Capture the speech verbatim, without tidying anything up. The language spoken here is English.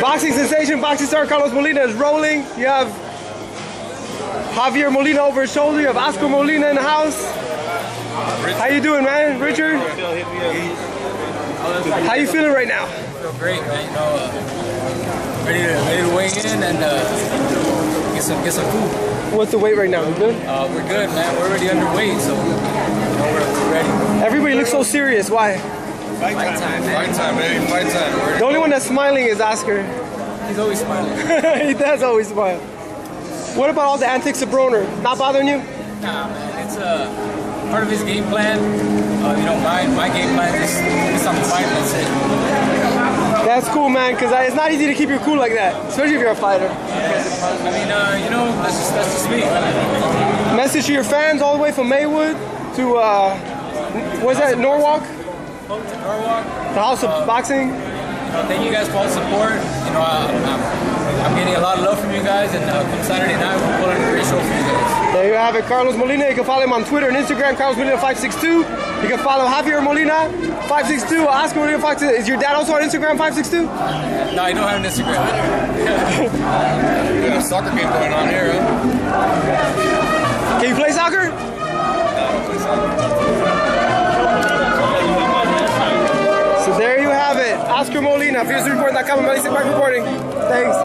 Boxing sensation, boxing star Carlos Molina is rolling. You have Javier Molina over his shoulder. You have Oscar Molina in the house. How you doing, man? Richard? How you feeling right now? I feel great, man. You know, uh, ready to, ready to weigh in and uh, get some, get some food. What's the weight right now? We good? Uh, we're good, man. We're already underweight, so you know, we're, we're ready. Everybody looks so serious. Why? Fight time, time, man. Fight time, baby. Fight time. We're the only one that's smiling is Oscar. He's always smiling. He does always smile. What about all the antics of Broner? Not bothering you? Nah, man. It's uh, part of his game plan. Uh, you know, my, my game plan is just on the fight. That's it. That's cool, man, because it's not easy to keep your cool like that, especially if you're a fighter. Yes. I mean, uh, you know, that's just, that's just me. Message to your fans all the way from Maywood to, uh, what's that, Norwalk? To Norwalk, the house of uh, boxing. You know, thank you guys for all the support. You know, I, I'm, I'm getting a lot of love from you guys, and uh, come Saturday night, we're pulling a great show for you guys. There you have it, Carlos Molina. You can follow him on Twitter and Instagram, Carlos Molina five six two. You can follow Javier Molina five six two, Oscar Molina five six two. Is your dad also on Instagram five six two? No, I don't have an Instagram. We got a soccer game going on here. Huh? Can you play soccer? No, I don't play soccer. Oscar Molina, fierce report dot com, and Melissa Park reporting. Thanks.